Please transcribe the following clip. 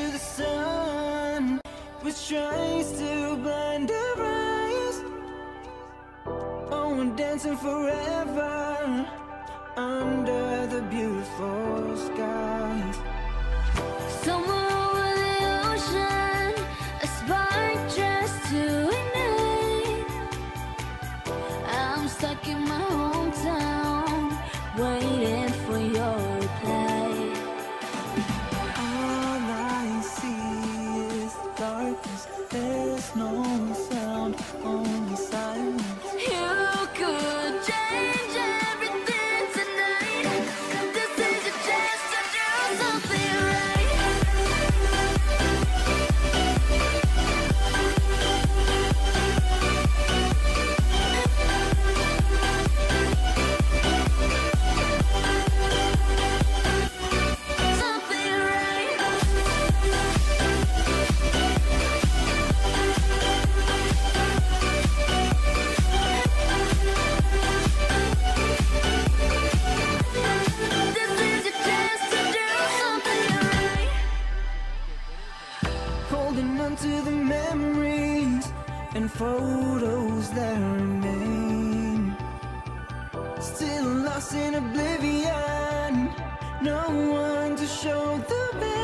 to the sun, which tries to blind our eyes. Oh, we're dancing forever under the beautiful skies. Somewhere over the ocean, a spark just to ignite. I'm stuck in my hometown, waiting for your reply. All I see is darkness, there's no sound, only silence. You could change everything tonight, cause this is your chance to do something right. To the memories and photos that remain, still lost in oblivion, no one to show the way.